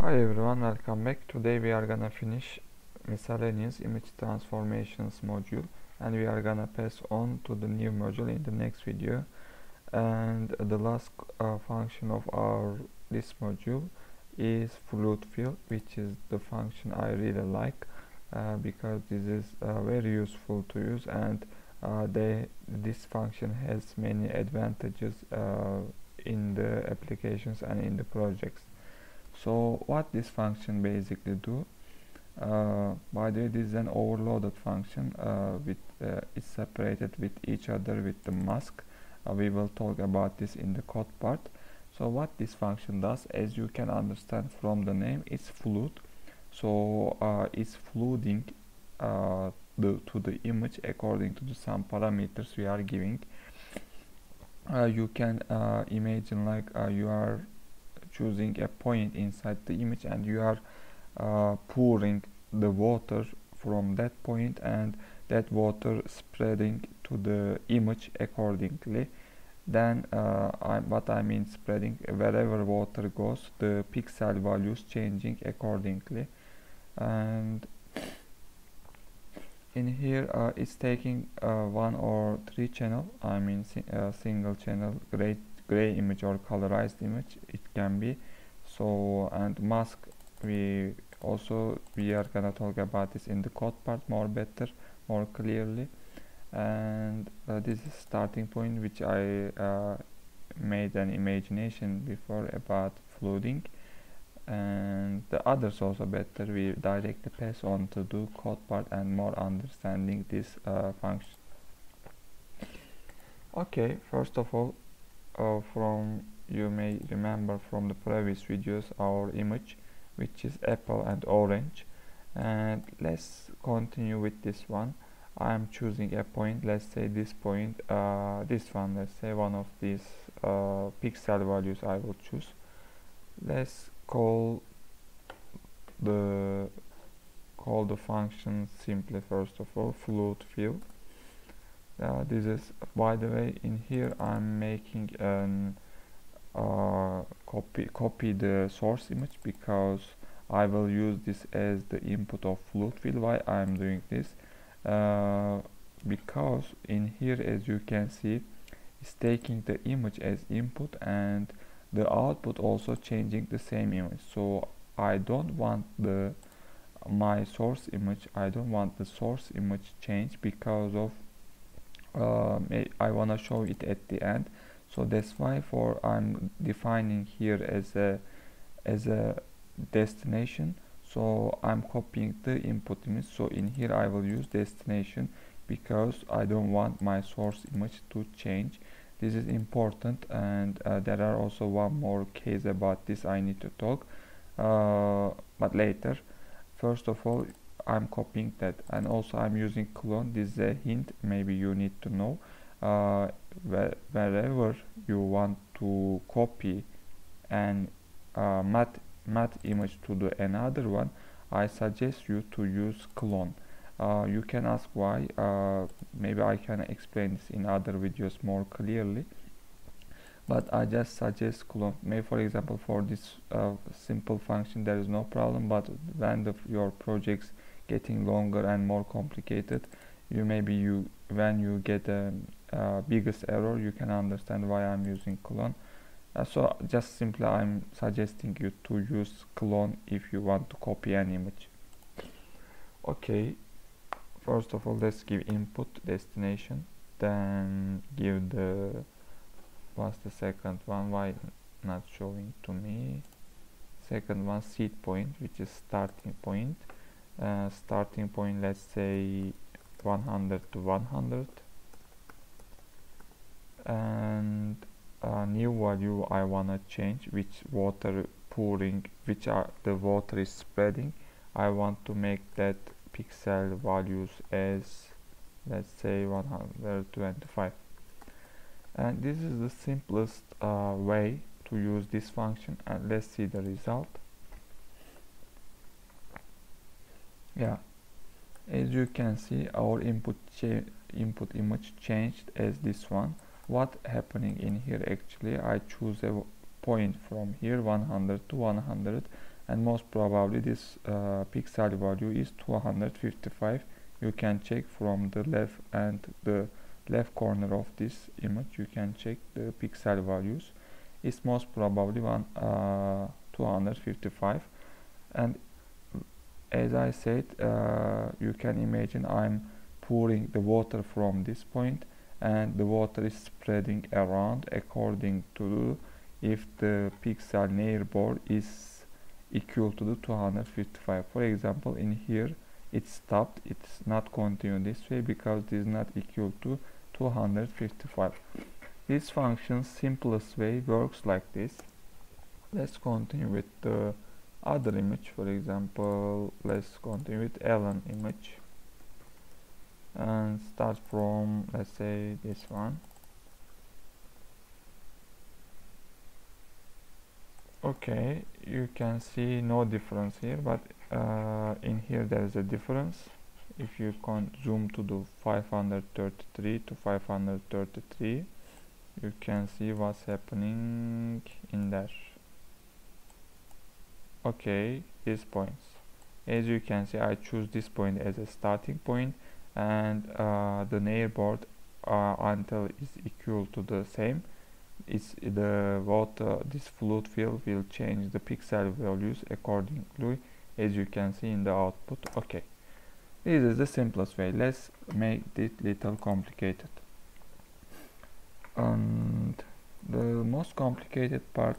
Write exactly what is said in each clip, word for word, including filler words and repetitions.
Hi everyone, welcome back. Today we are gonna finish miscellaneous image transformations module, and we are gonna pass on to the new module in the next video. And the last uh, function of our this module is floodFill, which is the function I really like uh, because this is uh, very useful to use, and uh, they this function has many advantages uh, in the applications and in the projects. So what this function basically do, uh, by the way, this is an overloaded function uh, with uh, it's separated with each other with the mask. Uh, we will talk about this in the code part. So what this function does, as you can understand from the name, it's flood. So uh, it's flooding uh, the, to the image according to the some parameters we are giving. Uh, you can uh, imagine like uh, you are choosing a point inside the image, and you are uh, pouring the water from that point, and that water spreading to the image accordingly. Then uh, I, what I mean spreading, wherever water goes, the pixel values changing accordingly. And in here uh, it's taking uh, one or three channel, I mean si uh, single channel gray gray image or colorized image it can be. So, and mask, we also we are gonna talk about this in the code part more better more clearly. And uh, this is starting point, which I uh, made an imagination before about flooding, and the others also better we directly pass on to do code part and more understanding this uh, function. Okay, first of all, Uh, from you may remember from the previous videos our image, which is apple and orange, and let's continue with this one. I'm choosing a point, let's say this point, uh, this one, let's say one of these uh, pixel values I will choose. Let's call the call the function simply, first of all, floodFill. Uh, this is, by the way, in here I'm making an uh, copy copy the source image, because I will use this as the input of floodFill. Why I'm doing this? Uh, because in here, as you can see, it's taking the image as input, and the output also changing the same image. So I don't want the my source image. I don't want the source image change because of Uh, I want to show it at the end. So that's why for I'm defining here as a as a destination. So I'm copying the input image. So in here I will use destination, because I don't want my source image to change. This is important, and uh, there are also one more case about this I need to talk, uh, but later. First of all, I'm copying that, and also I'm using clone. This is a hint, maybe you need to know. Uh, where, wherever you want to copy an uh, matte, matte image to the another one, I suggest you to use clone. Uh, you can ask why. Uh, maybe I can explain this in other videos more clearly, but I just suggest clone. Maybe, for example, for this uh, simple function there is no problem, but when the, your projects getting longer and more complicated, you maybe you when you get a uh, biggest error, you can understand why I'm using clone. Uh, so just simply I'm suggesting you to use clone if you want to copy an image. Okay, first of all, let's give input destination, then give the what's the second one, why not showing to me, second one seed point, which is starting point. Uh, starting point, let's say one hundred to one hundred, and a new value I wanna change, which water pouring, which are the water is spreading. I want to make that pixel values as, let's say, one hundred twenty-five. And this is the simplest uh, way to use this function, and let's see the result. Yeah, as you can see, our input input image changed as this one. What happening in here, actually I choose a point from here, one hundred to one hundred, and most probably this uh, pixel value is two hundred fifty-five. You can check from the left and the left corner of this image, you can check the pixel values. It's most probably one uh, two hundred fifty-five, and as I said, uh, you can imagine I'm pouring the water from this point, and the water is spreading around according to if the pixel neighbor is equal to the two hundred fifty-five. For example, in here it stopped, it's not continuing this way because it is not equal to two hundred fifty-five. This function's simplest way works like this. Let's continue with the other image. For example, let's continue with Ellen image and start from, let's say, this one. Okay, you can see no difference here, but uh, in here there is a difference. If you can zoom to the five hundred thirty-three to five hundred thirty-three, you can see what's happening in there. Okay, these points, as you can see, I choose this point as a starting point, and uh, the neighborhood uh, until is equal to the same. It's the water, this flood fill will change the pixel values accordingly, as you can see in the output. Okay, this is the simplest way. Let's make it little complicated, and the most complicated part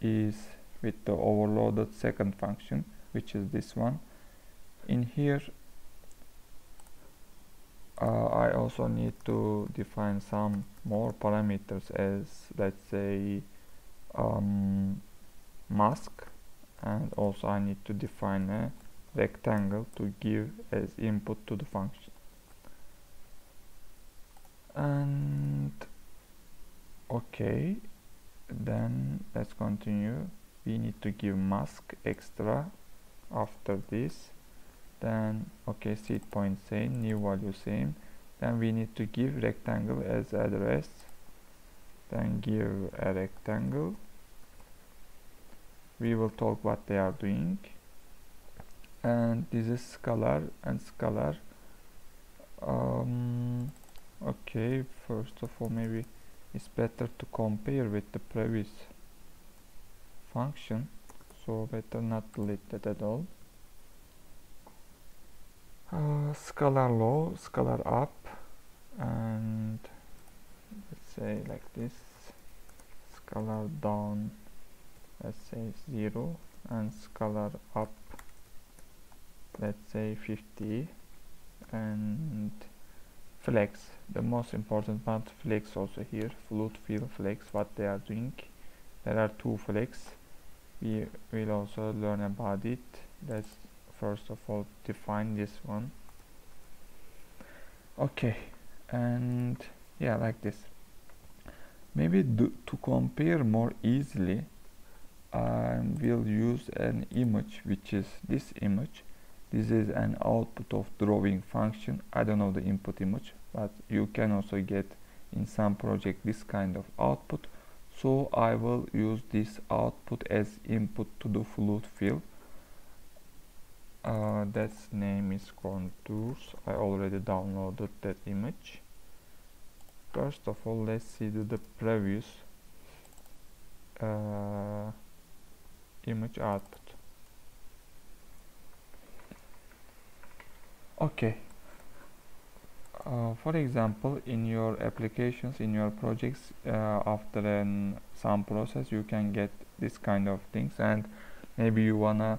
is with the overloaded second function, which is this one. In here uh, I also need to define some more parameters, as let's say um, mask, and also I need to define a rectangle to give as input to the function. And okay, then let's continue. We need to give mask extra after this, then okay, seed point same, new value same, then we need to give rectangle as address, then give a rectangle. We will talk what they are doing, and this is scalar and scalar. Um, okay, first of all, maybe it's better to compare with the previous function, so better not delete that at all. Uh, scalar low, scalar up, and let's say like this, scalar down, let's say zero, and scalar up, let's say fifty, and flex, the most important part, flex also here, flood fill flex, what they are doing. There are two flex, we will also learn about it. Let's first of all define this one. Okay, and yeah, like this. Maybe do, to compare more easily, I um, will use an image, which is this image. This is an output of drawing function. I don't know the input image, but you can also get in some project this kind of output. So I will use this output as input to the flood fill. Uh, that's name is contours. I already downloaded that image. First of all, let's see the, the previous uh, image output. Okay, uh, for example, in your applications, in your projects, uh, after an some process, you can get this kind of things, and maybe you wanna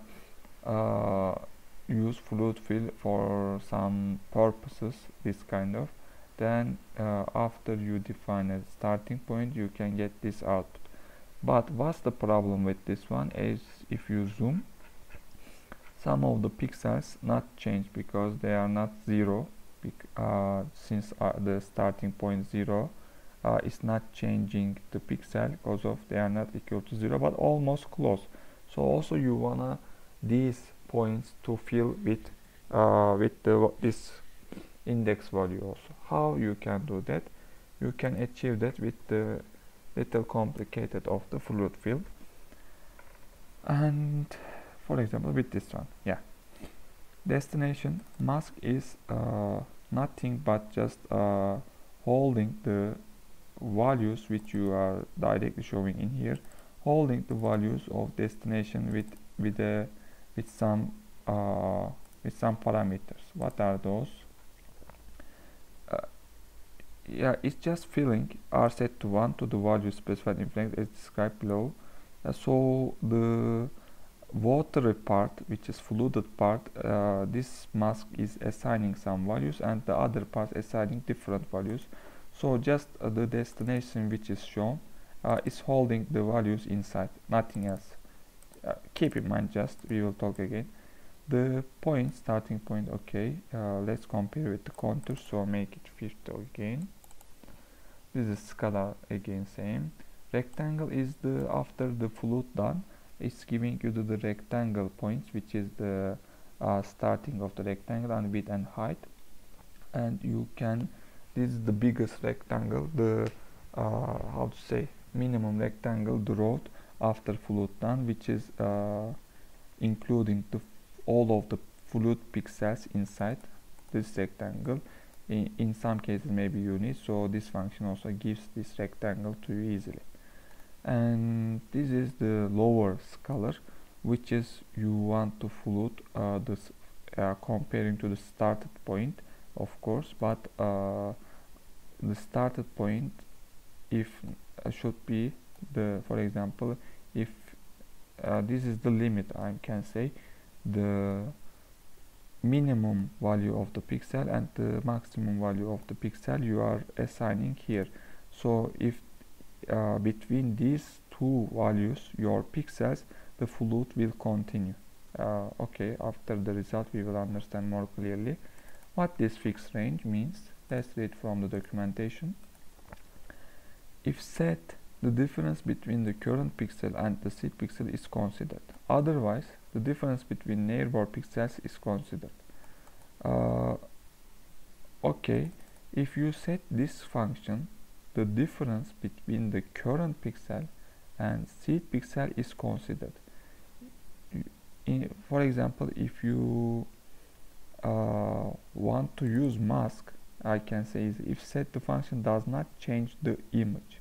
uh, use flood fill for some purposes, this kind of. Then uh, after you define a starting point, you can get this output. But what's the problem with this one is, if you zoom, some of the pixels not change because they are not zero. Uh, since uh, the starting point zero uh, is not changing the pixel because of they are not equal to zero, but almost close. So also you wanna these points to fill with uh, with the, this index value also. How you can do that? You can achieve that with the little complicated of the flood fill. And for example with this one. Yeah, destination mask is uh, nothing but just uh, holding the values which you are directly showing in here, holding the values of destination with with a with some uh, with some parameters. What are those? Uh, yeah, it's just filling are set to one to the value specified in flank as described below. Uh, so the watery part, which is flooded part, uh, this mask is assigning some values and the other part assigning different values. So just uh, the destination which is shown uh, is holding the values inside, nothing else. Uh, keep in mind, just we will talk again, the point, starting point. Okay, uh, let's compare with the contour, so make it fifty again. This is scalar again, same. Rectangle is the after the flood done, it's giving you the, the rectangle points, which is the uh, starting of the rectangle and width and height. And you can, this is the biggest rectangle, the uh, how to say, minimum rectangle, the road after flood done, which is uh, including the all of the flood pixels inside this rectangle. In, in some cases maybe you need, so this function also gives this rectangle to you easily. And this is the lower scalar, which is you want to flood uh, this uh, comparing to the started point, of course, but uh, the started point if uh, should be the, for example, if uh, this is the limit, I can say the minimum value of the pixel and the maximum value of the pixel you are assigning here. So if uh, between these two values your pixels, the flood will continue. Uh, okay, after the result we will understand more clearly what this fixed range means. Let's read from the documentation. If set, the difference between the current pixel and the seed pixel is considered. Otherwise, the difference between neighbor pixels is considered. Uh, okay, if you set this function, the difference between the current pixel and seed pixel is considered. In, for example, if you uh, want to use mask, I can say is if set, the function does not change the image,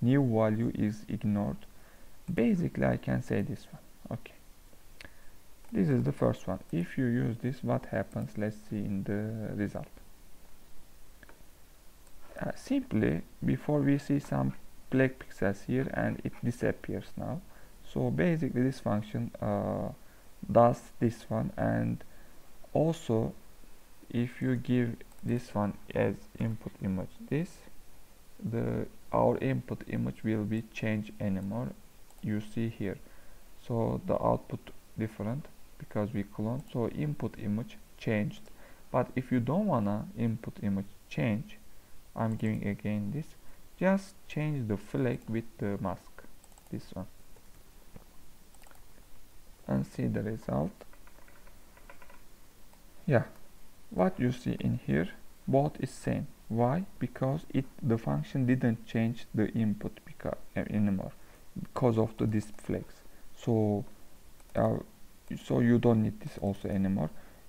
new value is ignored. Basically, I can say this one. Okay, this is the first one. If you use this, what happens? Let's see in the result. Uh, simply, before we see some black pixels here and it disappears now. So basically this function uh, does this one. And also if you give this one as input image, this the our input image will be changed anymore, you see here. So the output different because we cloned, so input image changed. But if you don't wanna input image change, I'm giving again this, just change the flag with the mask, this one, and see the result. Yeah, what you see in here both is same. Why? Because it the function didn't change the input because uh, anymore because of the disp flags. So uh, so you don't need this also anymore.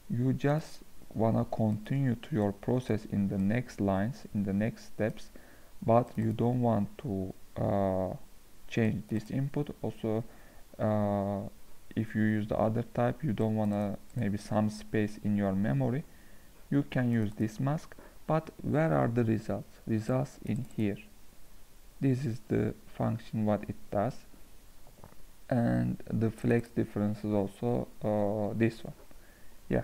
You just wanna continue to your process in the next lines, in the next steps, but you don't want to uh, change this input. Also uh, if you use the other type, you don't wanna maybe some space in your memory, you can use this mask. But where are the results? Results in here. This is the function what it does, and the flex difference is also uh, this one. Yeah,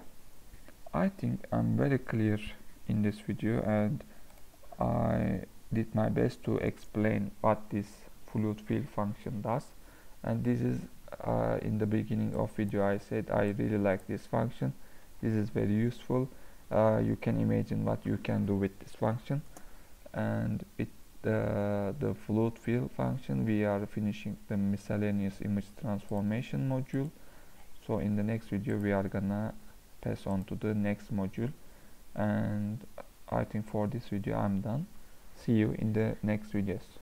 I think I'm very clear in this video, and I did my best to explain what this floodFill function does. And this is uh, in the beginning of video I said I really like this function. This is very useful. Uh, you can imagine what you can do with this function. And with uh, the floodFill function we are finishing the miscellaneous image transformation module. So in the next video we are gonna pass on to the next module, and I think for this video I'm done. See you in the next videos.